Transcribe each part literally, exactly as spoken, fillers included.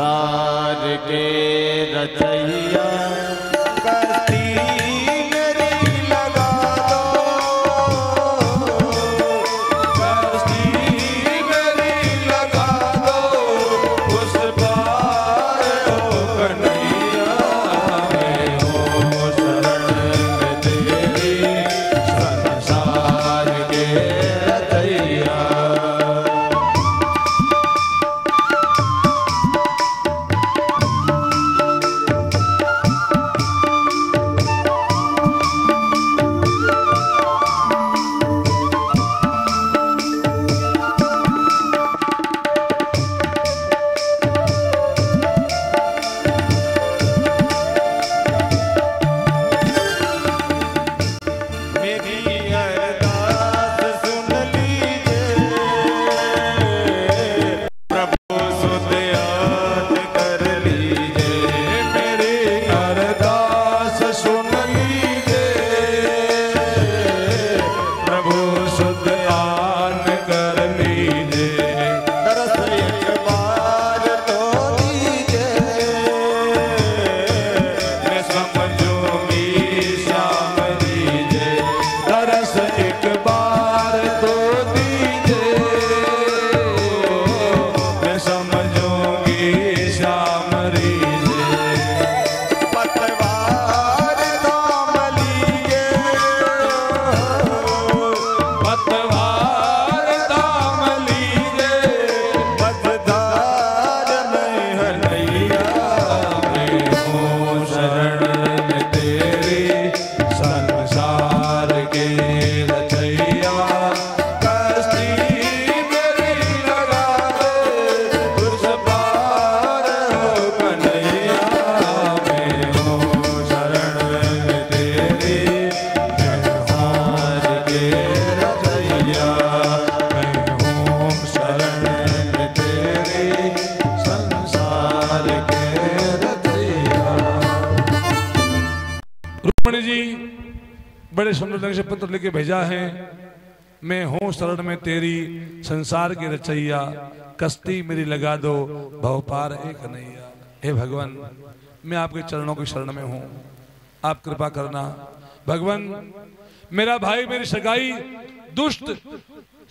संसार के रचैया से पत्र लेके भेजा है। मैं हूं शरण में तेरी संसार की रचैया, कश्ती मेरी लगा दो भव पार है कन्हैया। हे भगवान, मैं आपके चरणों की शरण में हूं, आप कृपा करना। भगवान, मेरा भाई मेरी सगाई दुष्ट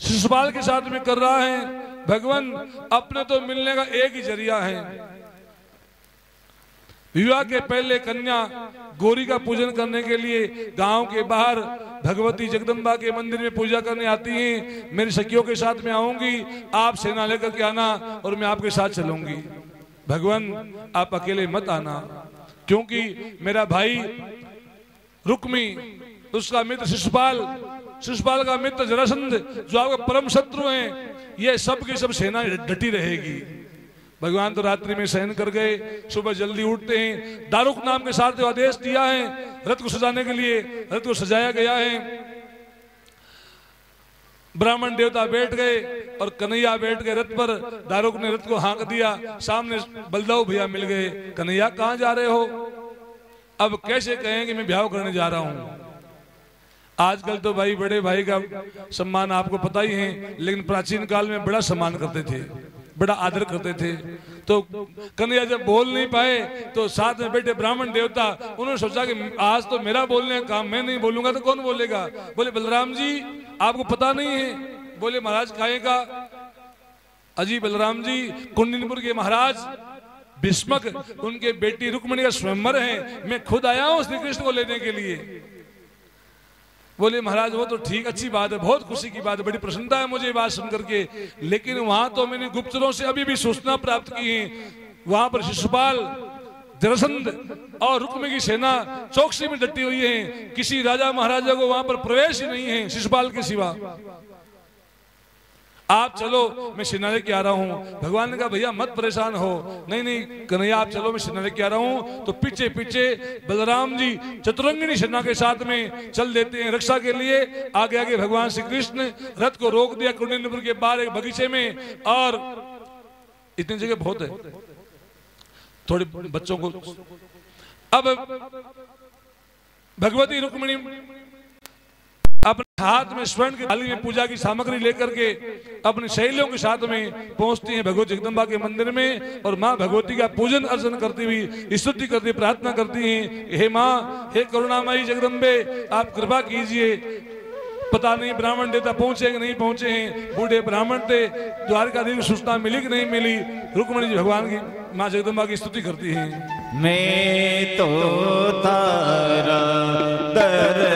शिशुपाल के साथ में कर रहा है। भगवान, अपने तो मिलने का एक ही जरिया है। विवाह के पहले कन्या गौरी का पूजन करने के लिए गांव के बाहर भगवती जगदम्बा के मंदिर में पूजा करने आती हैं। मेरी सखियों के साथ में आऊंगी, आप सेना लेकर के आना और मैं आपके साथ चलूंगी। भगवान, आप अकेले मत आना, क्योंकि मेरा भाई रुक्मी, उसका मित्र शिशुपाल, शिशुपाल का मित्र जरासंध, जो आपका परम शत्रु है, ये सब की सब सेना डटी रहेगी। भगवान तो रात्रि में सहन कर गए, सुबह जल्दी उठते हैं। दारुक नाम के साथ जो आदेश दिया है रथ को सजाने के लिए, रथ को सजाया गया है। ब्राह्मण देवता बैठ गए और कन्हैया बैठ गए रथ पर। दारुक ने रथ को हाँक दिया, सामने बलदाऊ भैया मिल गए। कन्हैया, कहाँ जा रहे हो? अब कैसे कहें कि मैं ब्याह करने जा रहा हूं। आजकल तो भाई बड़े भाई का सम्मान आपको पता ही है, लेकिन प्राचीन काल में बड़ा सम्मान करते थे, बड़ा आदर करते थे। तो कन्हैया जब बोल नहीं पाए तो साथ में बैठे ब्राह्मण देवता, उन्होंने सोचा कि आज तो मेरा बोलने का काम, मैं नहीं बोलूंगा तो कौन बोलेगा। बोले, बलराम जी आपको पता नहीं है। बोले, महाराज काहे का? अजी बलराम जी, कुंडीनपुर के महाराज भीष्मक, उनके बेटी रुक्मिणी का स्वयंवर है, मैं खुद आया हूं श्री कृष्ण को लेने के लिए। बोले, महाराज वो तो ठीक, अच्छी बात है, बहुत खुशी की बात है, बड़ी प्रसन्नता है मुझे बात सुन करके, लेकिन वहां तो मैंने गुप्तचरों से अभी भी सूचना प्राप्त की है, वहां पर शिशुपाल, जरासंध और रुक्मिणी की सेना चौकसी में डटी हुई है, किसी राजा महाराजा को वहां पर प्रवेश ही नहीं है शिशुपाल के सिवा। आप चलो, मैं सिनारे के आ रहा हूँ। भगवान ने कहा, भैया मत परेशान हो। नहीं नहीं कन्हैया, आप चलो, मैं सिनारे के आ रहा हूँ। तो पीछे पीछे बलराम जी चतुरंगिणी सेना के साथ में चल देते हैं रक्षा के लिए। आगे आगे भगवान श्री कृष्ण, रथ को रोक दिया कुंडीनपुर के बाहर एक बगीचे में। और इतनी जगह बहुत है, थोड़े बच्चों को। अब भगवती रुक्मिणी अपने हाथ में स्वर्ण की थाली में पूजा की सामग्री लेकर के अपने शैलियों के साथ में पहुंचती हैं भगवती जगदम्बा के मंदिर में और माँ भगवती का पूजन अर्चन करती हुई स्तुति करती प्रार्थना करती हैं, हे माँ, हे करुणामयी जगदम्बे, आप कृपा कीजिए। पता नहीं ब्राह्मण देवता पहुंचे कि नहीं पहुंचे हैं, बूढ़े ब्राह्मण थे, द्वारकाधीश को सूचना मिली कि नहीं मिली। रुक्मणी जी भगवान की, माँ जगदम्बा की स्तुति करती है, मैं तो तारा दर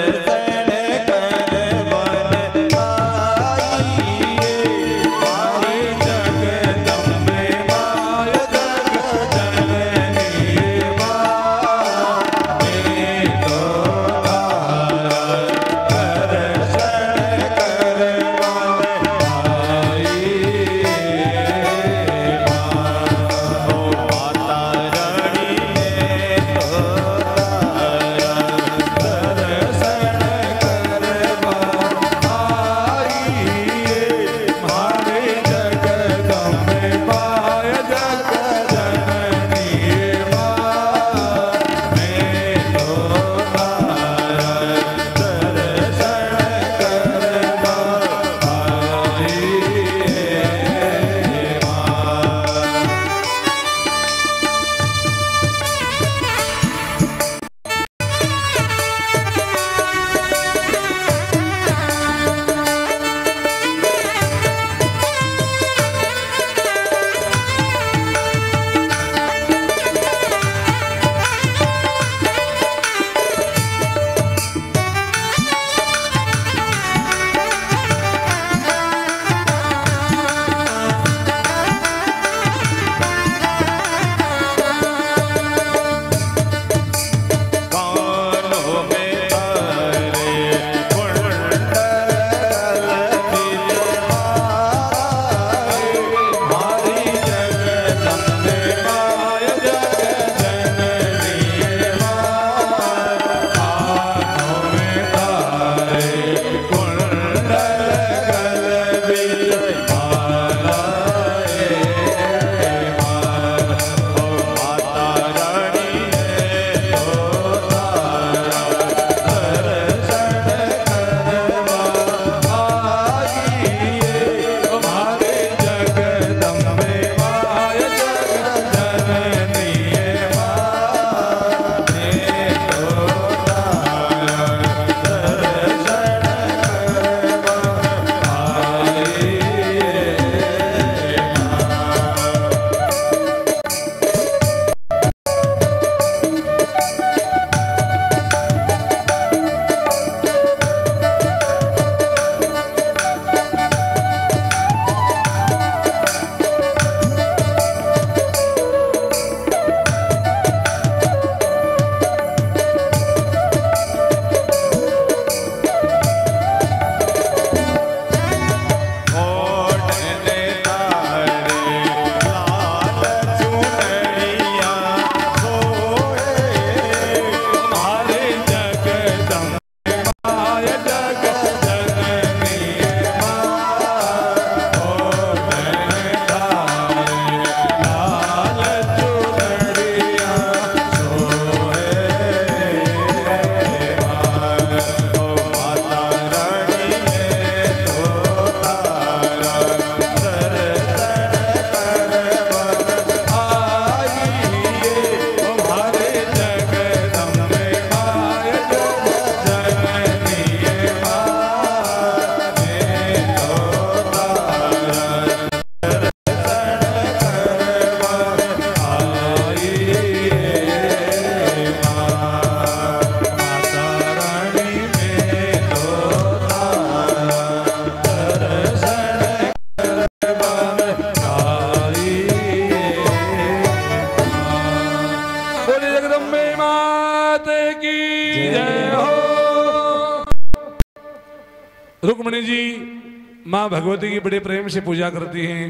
रुक्मणी जी माँ भगवती की बड़े प्रेम से पूजा करती हैं।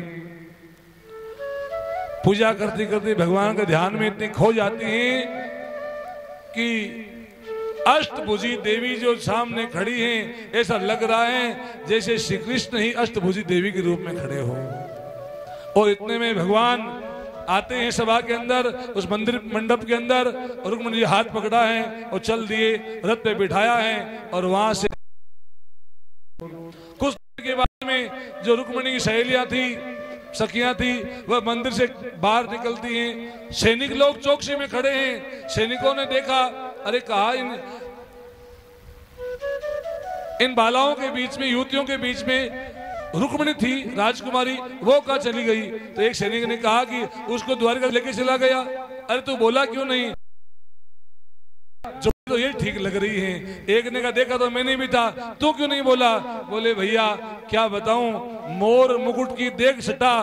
पूजा करती करती भगवान के ध्यान में इतनी खो जाती हैं कि अष्टभुजी देवी जो सामने खड़ी हैं, ऐसा लग रहा है जैसे श्री कृष्ण ही अष्टभुजी देवी के रूप में खड़े हो। और इतने में भगवान आते हैं सभा के अंदर, उस मंदिर मंडप के अंदर। रुक्मणी जी हाथ पकड़ा है और चल दिए, रथ पे बिठाया है और वहां से कुछ देर के बाद में जो रुक्मिणी की सहेलियां थी, सखियां थी, वह मंदिर से बाहर निकलती हैं। सैनिक लोग चौकसी में खड़े हैं। सैनिकों ने देखा, अरे कहा इन इन बालाओं के बीच में, युवतियों के बीच में रुक्मिणी थी, राजकुमारी, वो कहाँ चली गई? तो एक सैनिक ने कहा कि उसको द्वारका लेके चला गया। अरे तू बोला क्यों नहीं? जो तो ये ठीक लग रही हैं। एक ने कहा देखा तो मैंने भी था, तू क्यों नहीं बोला? बोले भैया क्या बताऊं, मोर मुकुट की देख छटा,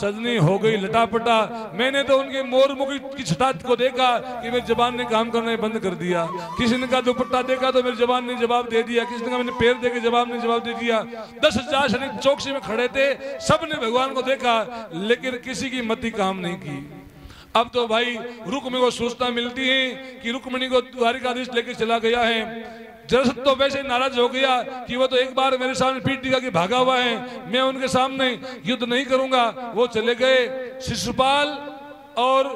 सजनी हो गई लटापटा। मैंने तो उनके मोर मुकुट की छटा को देखा कि मेरी जबान ने काम करना बंद कर दिया। किसी ने कहा दुपट्टा देखा तो मेरी जबान ने जवाब दे दिया। किसी ने कहा मैंने पैर देखे, जवाब ने जवाब दे दिया। दस हजार सैनिक चौकसी में खड़े थे, सब ने भगवान को देखा, लेकिन किसी की मति काम नहीं की। अब तो भाई रुक्मिणी को सूचना मिलती है कि रुक्मिणी को द्वारिकाधीश लेके चला गया है। जरासंध तो वैसे नाराज हो गया कि वो तो एक बार मेरे सामने पीठ दिखा के भागा हुआ है, मैं उनके सामने युद्ध नहीं करूंगा। वो चले गए। शिशुपाल और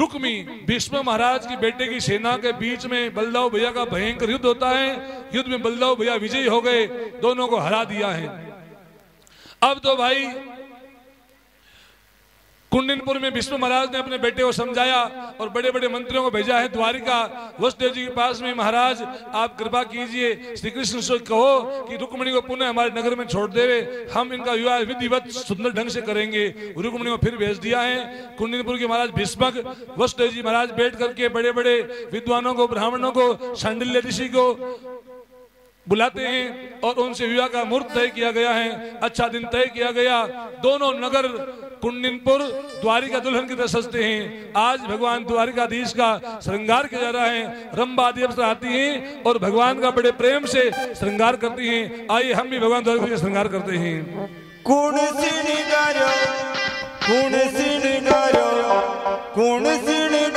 रुक्मी, भीष्म महाराज की बेटे की सेना के बीच में बलदाऊ भैया का भयंकर युद्ध होता है। युद्ध में बलदाऊ भैया विजयी हो गए, दोनों को हरा दिया है। अब तो भाई कुंडिनपुर में विष्णु महाराज ने अपने बेटे को समझाया और बड़े बड़े मंत्रियों को भेजा है द्वारिका वसुदेव जी के पास में। महाराज आप कृपा कीजिए, श्री कृष्ण से कहो कि रुक्मिणी को पुनः हमारे नगर में छोड़ देवे, हम इनका विवाह विधिवत सुंदर ढंग से करेंगे। रुक्मिणी को फिर भेज दिया है। कुंडिनपुर के महाराज भीष्मक वसुदेव जी महाराज बैठ करके बड़े बड़े विद्वानों को, ब्राह्मणों को, शांडिल्य ऋषि को बुलाते हैं और उनसे विवाह का मुहूर्त तय किया गया है, अच्छा दिन तय किया गया। दोनों नगर कुंडिनपुर द्वारिका दुल्हन की तरह सजते हैं। आज भगवान द्वारिकाधीश का श्रृंगार किया जा रहा है। रंबा देवी आती हैं और भगवान का बड़े प्रेम से श्रृंगार करती हैं। आइए हम भी भगवान द्वारिका का श्रृंगार करते हैं। कुण श्रृंगार कुण श्रृंगार कुण श्रृंगार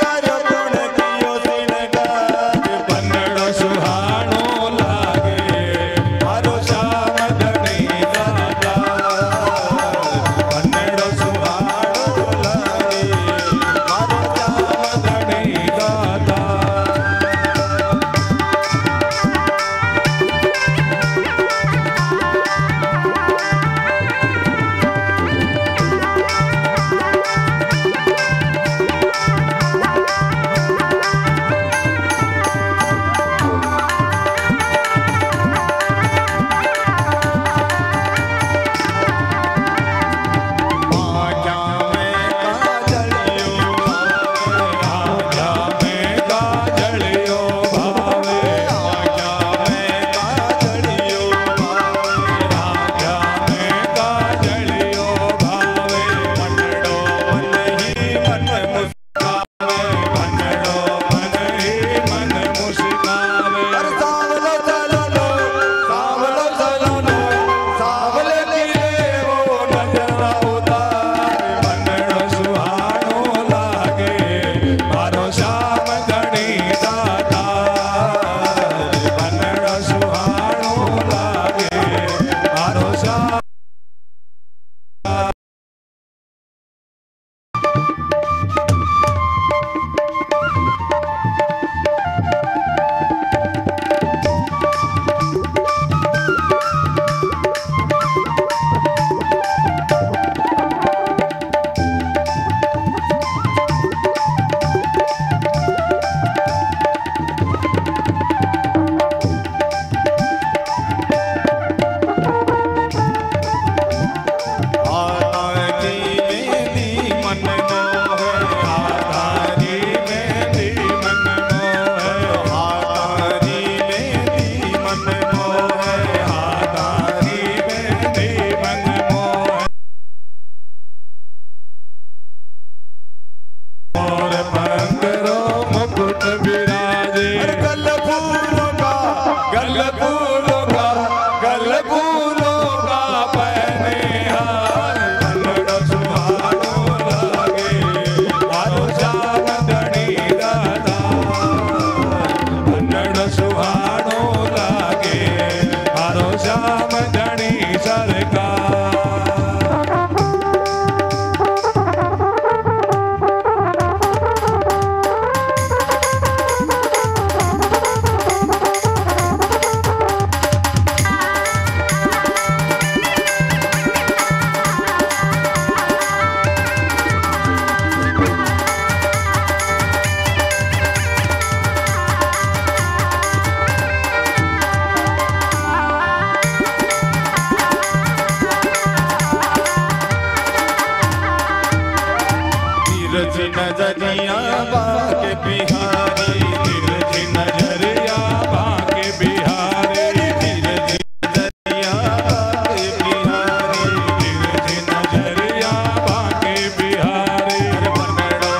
नीरज नजरिया बाके बिहारी, नीरज नजरिया बाके बिहारी, नीरज नजरिया बाके बिहारी, नीरज नजरिया बाके बिहारी, बनड़ो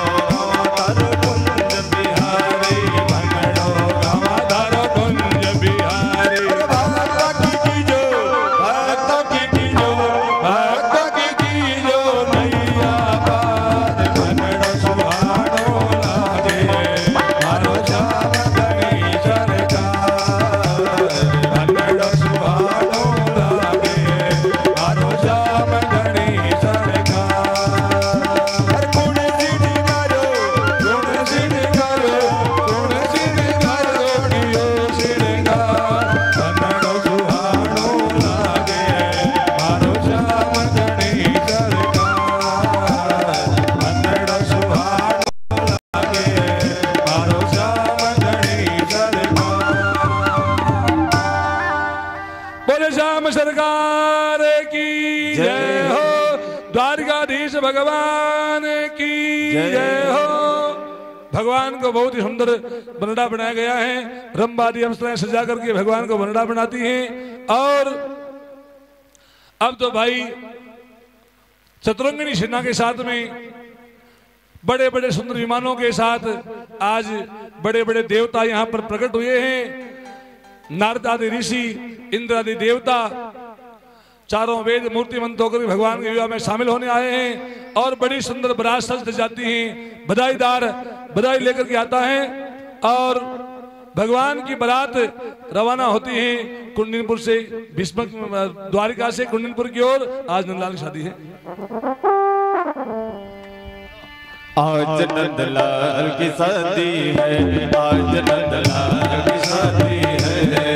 धरो कुंज बिहारी, बनड़ो धरो कुंज बिहारी, भक्तों की कीजो भक्तों की कीजो भक्तों की कीजो नैया भगवान की जय हो। भगवान को बहुत ही सुंदर बनड़ा बनाया गया है। रंगबादी अप्सराएं सजा करके भगवान को बनड़ा बनाती हैं। और अब तो भाई चतुरंगिनी सेना के साथ में बड़े बड़े सुंदर विमानों के साथ आज बड़े बड़े देवता यहाँ पर प्रकट हुए हैं। नारद आदि ऋषि, इंद्र आदि देवता चारों वेद मूर्तिमंत होकर भगवान के विवाह में शामिल होने आए हैं और बड़ी सुंदर बरात सज जाती है। बधाईदार बधाई लेकर के आता है और भगवान की बरात रवाना होती है कुंडीनपुर से, भीष्मक द्वारिका से कुंडीनपुर की ओर। आज नंदलाल की शादी है। आज नंदलाल की शादी है, आज नंदलाल की शादी है।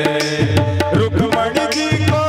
रुक्मणी जी को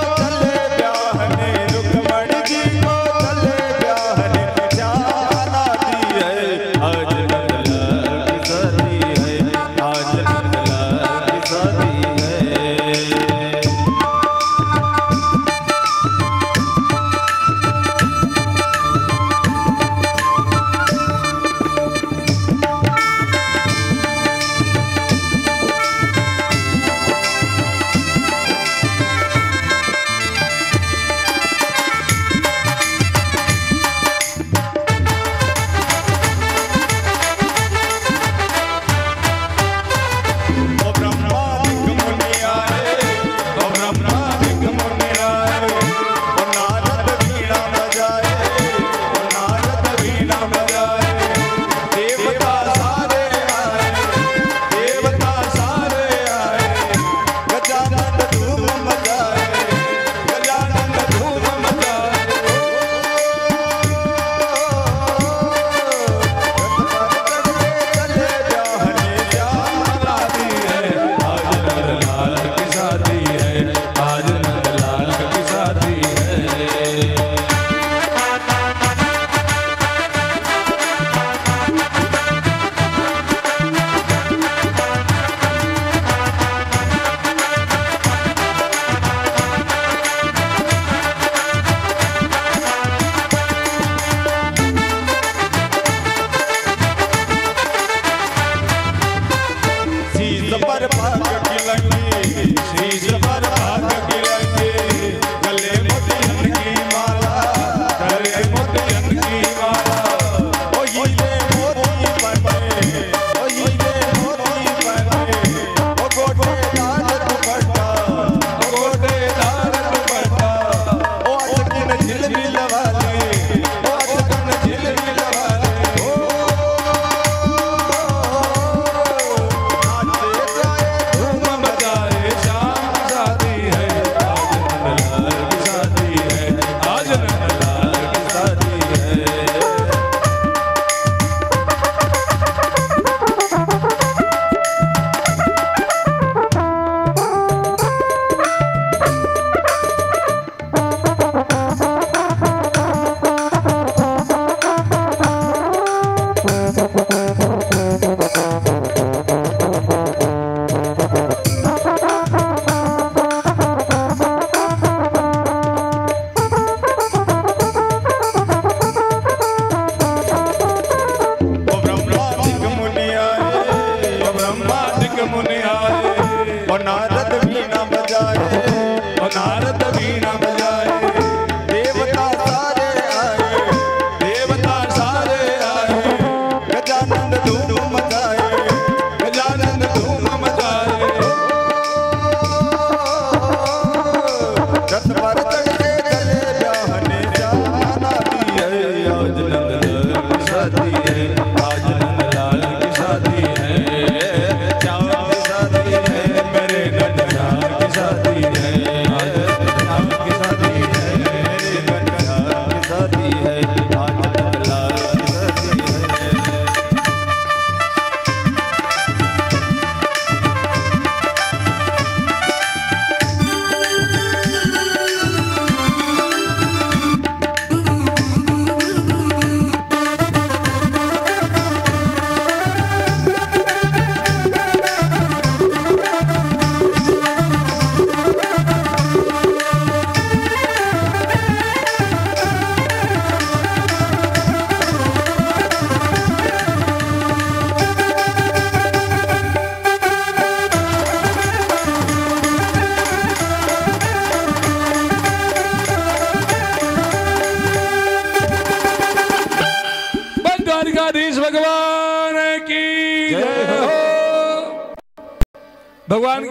शादी है, आज नंदलाल की शादी है, चावल की शादी है, मेरे नटराज की शादी है, आज नंदलाल की शादी है, मेरे नटराज की शादी है, आज नंदलाल की शादी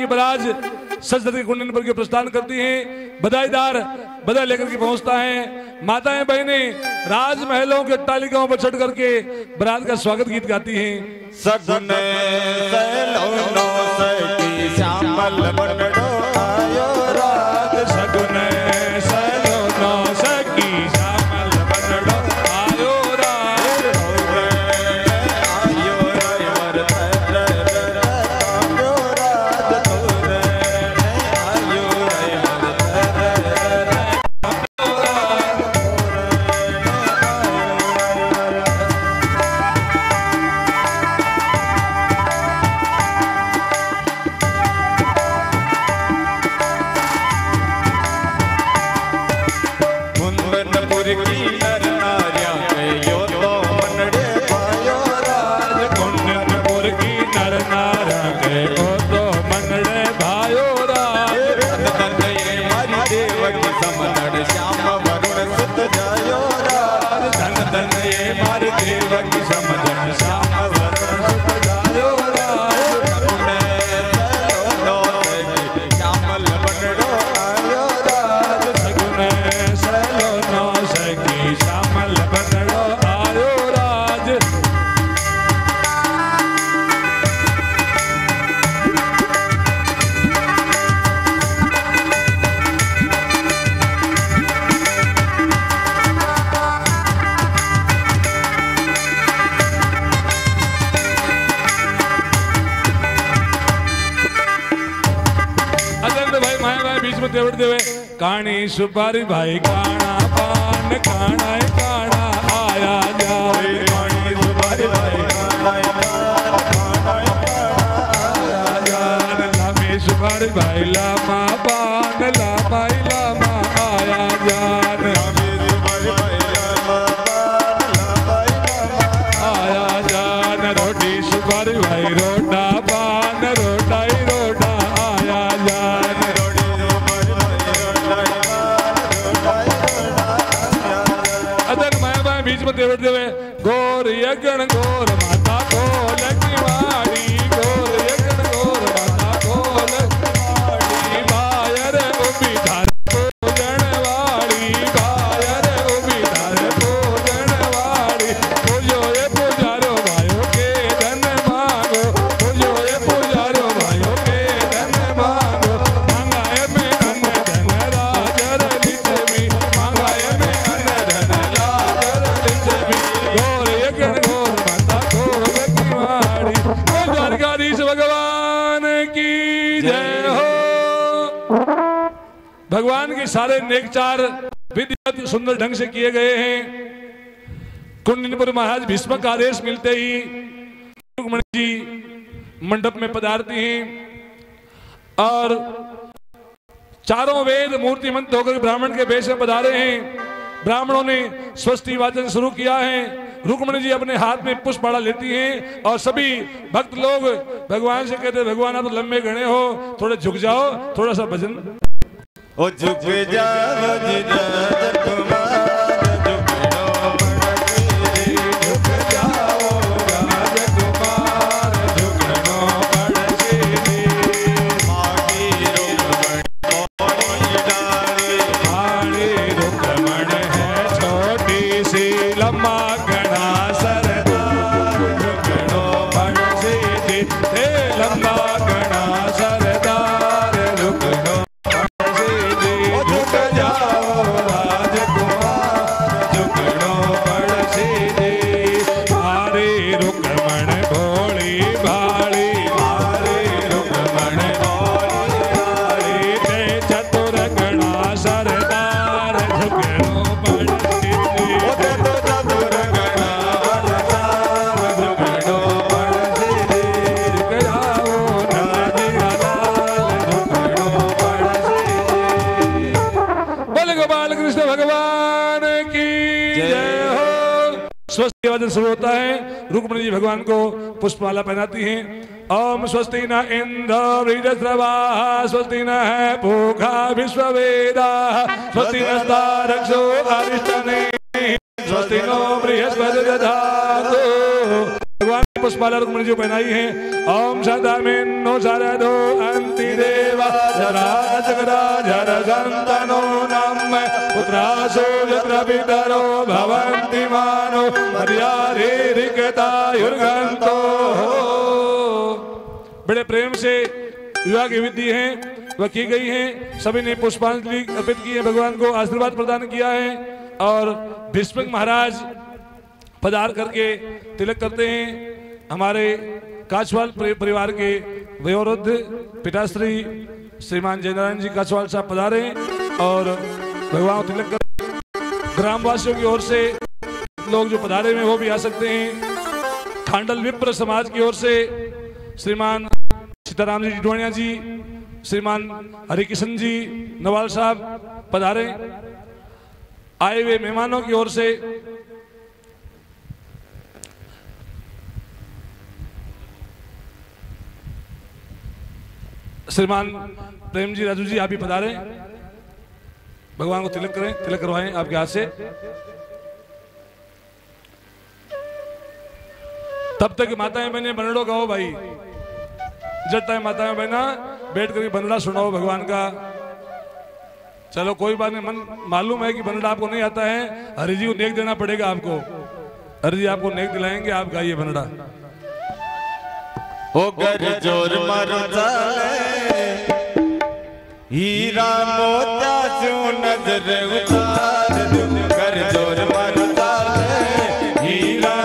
बराज सजदे के कुंडन पर के प्रस्थान करती हैं। बधाईदार बधाई लेकर के पहुंचता है। माताएं बहनें राजमहलों के तालिकाओं पर चढ़ करके बरात का स्वागत गीत गाती हैं। सजने सलोनों से की श्यामल बनडो आयो रात, सजने सलोनों से की श्यामल बनडो आयो रात, आयो रात काणी सुपारी भाई काना पान काना काना आया जाए, काणी सुपारी भाई काना काना आया जाए, लामी सुपारी भाई लामा पान लामा लामा आया जाए, लामी सुपारी भाई लामा पान लामा लामा आया जाए, रोटी सुपारी भाई रोटा पान रोटा रोटा आया जाए, गोर यज्ञ गोर माता को लक्ष्मी गोर यज्ञ गोर माता को लक्ष्मी बायर उबी धार भोजन वाली, बायर उबी धार भोजन वाली, बोलो ये पुजारो भाइयों के धन मांगो, बोलो ये पुजारो भाइयों के धन मांगो, मांगा है में धन धन राजर लक्ष्मी, मांगा है में धन धन राजर लक्ष्मी, भगवान की जय हो। भगवान के सारे नेकचार विद्या सुंदर ढंग से किए गए हैं। कुंडीनपुर महाराज भीष्म का आदेश मिलते ही रुक्मणी जी मंडप में पधारती हैं और चारों वेद मूर्तिमंत होकर ब्राह्मण के वेश में पधारे हैं। ब्राह्मणों ने स्वस्ति वाचन शुरू किया है। रुक्मणी जी अपने हाथ में पुष्प माला लेती हैं और सभी भक्त लोग भगवान से कहते हैं, भगवान आप लंबे घने हो, थोड़े झुक जाओ, थोड़ा सा भजन ओ झुक जाओ लम्मा घना सर सेवा जल शुरू होता है। रुक्मणी जी भगवान को पुष्पमाला पहनाती हैं। ओम स्वस्ति न इंद्र वृत्रवाह स्वस्ति न पूषा विश्ववेदाः स्वस्ति न तारक्षो अरिष्टनेमिः स्वस्ति नो बृहस्पति दधातु। भगवान ने पुष्पमाला रुक्मणी जी पहनाई है। ओम सदामिन्नो शरदो अंति देवा जराजगदाजरगंतनो नमः पुत्रासो यत्रपितरो भवन्ति मानो मर्यादे रिक्तायुर्गंतो। बड़े प्रेम से विवाह की विधि है वह की गई है। सभी ने पुष्पांजलि अर्पित की है, भगवान को आशीर्वाद प्रदान किया है और भीष्मक महाराज पधार करके तिलक करते हैं। हमारे काछवाल परिवार के वयोवृद्ध पिताश्री श्रीमान जयनारायण जी काछवाल साहब पधारे और भगवान तिलक कर। ग्रामवासियों की ओर से लोग जो पधारे में वो भी आ सकते हैं। खांडल विप्र समाज की ओर से श्रीमान सीताराम जी डोणिया जी, श्रीमान हरिकिशन जी नवाल साहब पधारे। आए हुए मेहमानों की ओर से श्रीमान प्रेम जी राजू जी आप भी पधारे। भगवान को तिलक करें, तिलक करवाएं आपके हाथ से। तब तक माताएं बहने बनड़ो गाओ भाई, जब तक माताएं बहना बैठ करके बनड़ा सुनाओ भगवान का। चलो कोई बात नहीं, मन मालूम है कि बनड़ा आपको नहीं आता है, हरि जी को नेक देना पड़ेगा आपको। हरि जी आपको नेक दिलाएंगे, आप गाइए बनड़ा। ओ गर जोर मरता हीरा मोता जो नजर उतार गर जोर मरता हीरा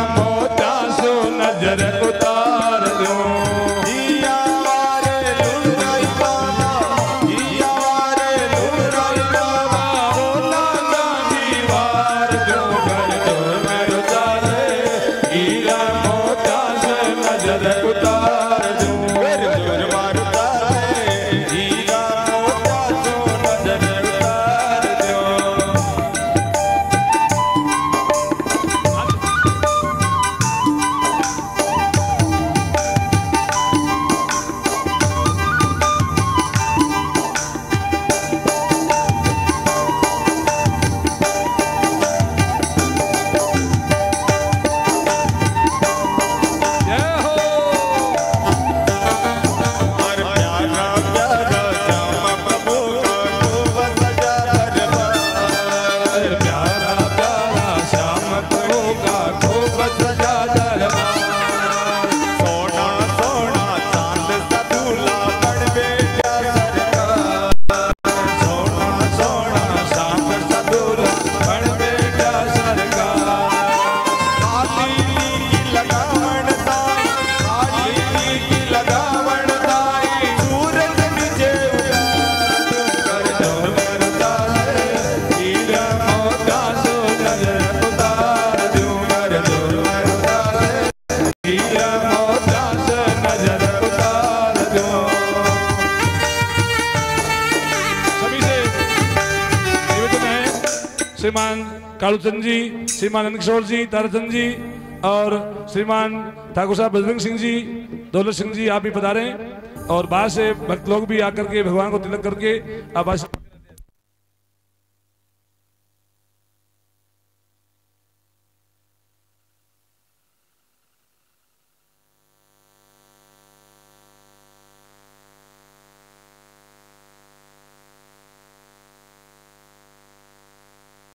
कालूचंद जी, श्रीमान अनंत किशोर जी, ताराचंद जी और श्रीमान ठाकुर साहब बजरंग सिंह जी, दौलत सिंह जी आप भी पधारे और बाहर से भक्त लोग भी आकर के भगवान को तिलक करके आप आशीर्वाद